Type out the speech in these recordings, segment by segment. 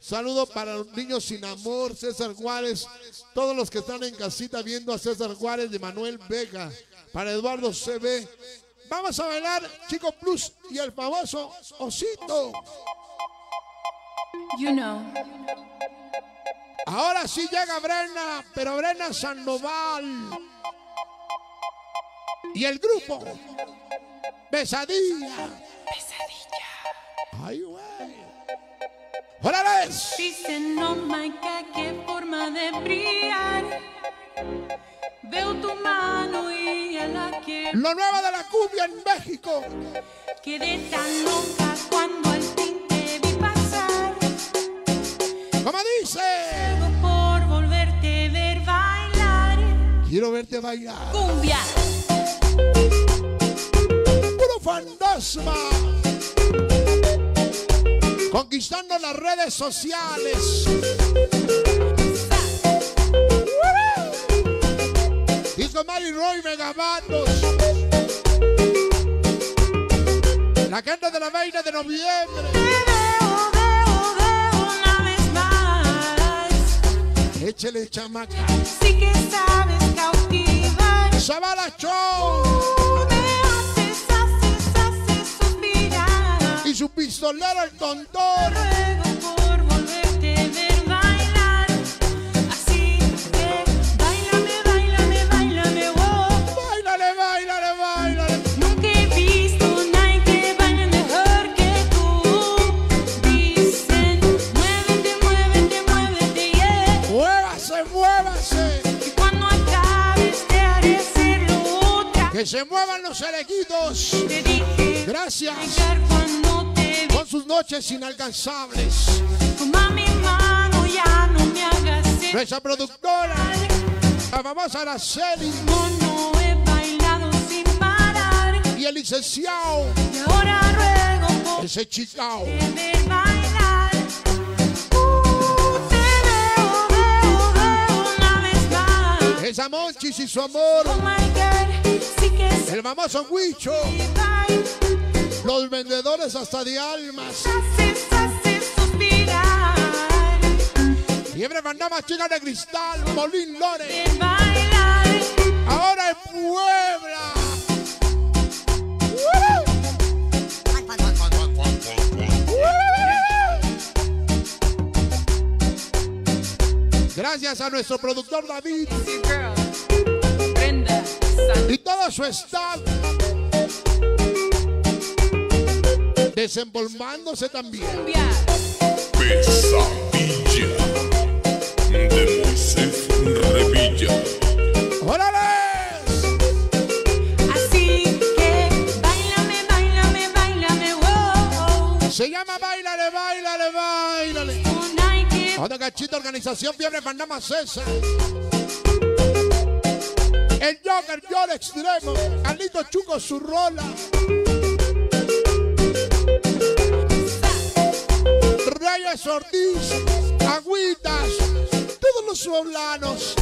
Saludo para los niños sin amor, César Juárez, todos los que están en casita viendo a César Juárez de Manuel Vega, para Eduardo CB. Vamos a bailar Chico Plus y el famoso Osito. You know. Ahora sí llega Brenda, pero Brenda Sandoval y el grupo Pesadilla. Pesadilla. Ay, güey. ¡Hola, les! Dicen, no, Maica, qué forma de brillar. Veo tu mano y a la que... Lo nuevo de la cumbia en México. Quedé tan loca cuando el fin te vi pasar. ¿Cómo dice? Por volverte a ver bailar. Quiero verte bailar. Cumbia. Puro fantasma. Conquistando las redes sociales. Disco Mario Roy Megabandos. La canta de la vaina de noviembre. Te veo una vez más. Échele, chamaca. Sí que sabes cautivar. Sabala Chow. Y su pistolero el tontor. Ruego por volverte a ver bailar. Así que bailame, bailame, bailame, oh. Bailale, bailale, bailale. Nunca he visto nadie que baile mejor que tú. Dicen, muévete, muévete, muévete, yeah. Muévase, muévase. Y cuando acabes te haré hacerlo otra. Que se muevan los cerequitos. Te dije. Gracias. Con sus noches inalcanzables. Toma mi mano, ya no me hagas. Nuestra productora, la famosa Araceli. No, no he bailado sin parar. Y el licenciado. Y ahora ruego por ese chicao. Te ver bailar. Te veo, veo una vez más. Esa Monchis y su amor. Oh my God, sí que sí. El famoso Huicho. Los vendedores hasta de almas. Haces suspirar. Siempre mandamos chicas de cristal, Molín Lore. Ahora en Puebla. Gracias a nuestro productor David. Brenda Sandoval. Y todo su staff. Desenvolvándose también. Pesadilla de Moisés Revilla. ¡Órales! Así que bailame, bailame, bailame, wow. Se llama Bailale, Bailale, Bailale. Otra cachita, organización Fiebre Fantasma César. El Joker, yo al extremo. Carlito Chuco, su rola. Reyes Ortiz, Agüitas, todos los poblanos.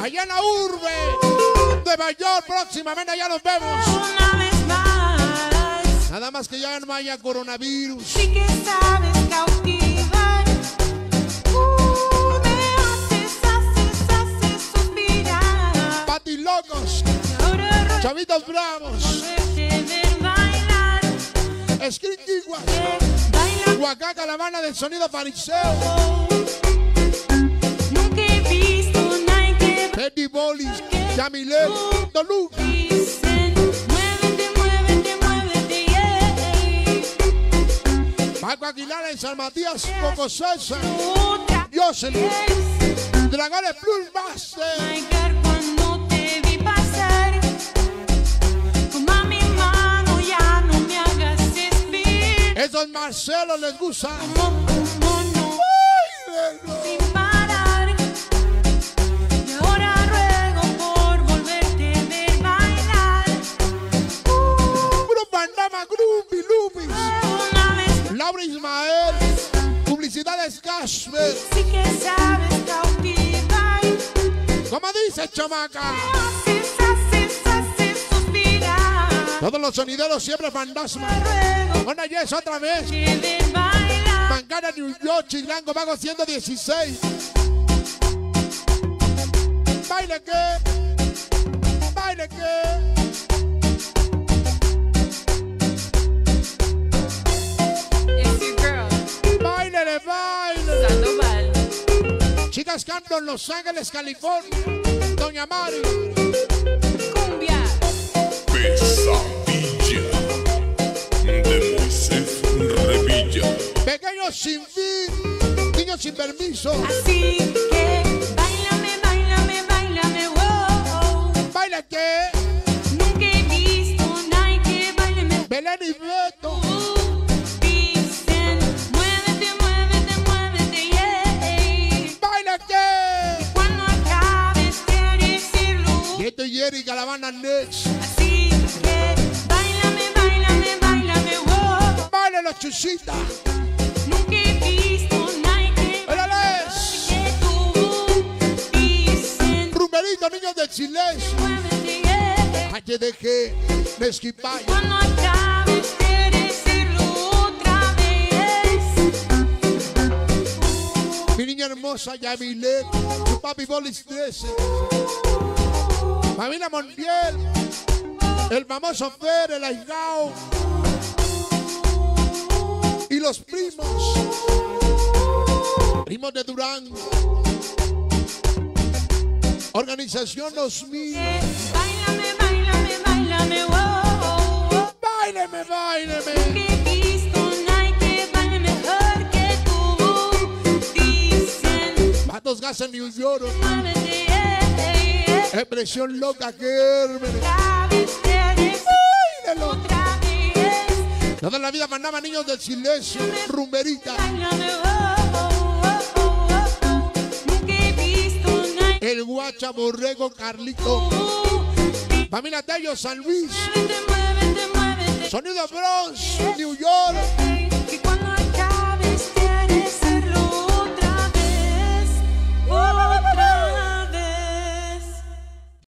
Allá en la urbe, Nueva York, próximamente allá nos vemos. Una vez más. Nada más que ya no haya coronavirus. Sí que sabes cautivar. Me haces suspirar. Patilocos, Chavitos Bravos. Escriti Guacaca, la banda del sonido pariseo. Nunca he visto Nike. Papi Bolis, Yavile, Toluca. Dicen, muévete, muévete, muévete, yeah. Marco Aguilar en San Matías, Cocosés, Diocelos, Dragones Plus Master. Cuando te vi pasar. Esos Marcelo les gusta. Sin parar. Y ahora ruego por volverte a ver bailar. Puro Pandama, Grumpy, Lupis. Laura Ismael. Publicidades Gaspers. Sí que sabes cautivar. ¿Cómo dice, chamaca? Todos los sonideros siempre fantasma. Bueno, yes, otra vez. Habana, New York, Chilango, Vagos 116. Baila que, baila que. Chicas canto en Los Ángeles, California. Doña Mari. Cumbia. Pesadilla. De Moisés Revilla. Pequeños sin fin. Niños sin permiso. Así que báilame, báilame, báilame, wow. Baila que. Nunca he visto nadie que bailame. Belén y Beto. Esto es Jerry Calabana Next. Así que, báilame, báilame, báilame, wow. Baila la chuchita. Nunca he visto nadie. ¡Órales! Que tú dicen. Rumberito, niños de Chile. HDG, Mezquipay. Cuando acabes de decirlo otra vez. Mi niña hermosa, Yavile. Tu papi Bolis 13. Mamina Montiel, el famoso Fer, el Aigao y los primos, primos de Durán, organización 2000. Báilame, báilame, báilame, wow. Báilame, báilame. Nunca he visto nadie que baile mejor que tú, dicen. Patos Gas en New York. Expresión loca que hermano. Toda la vida mandaban niños del silencio. Rumberita. El guacha borrego Carlito. Familia Tello San Luis. Sonido Bronx, New York.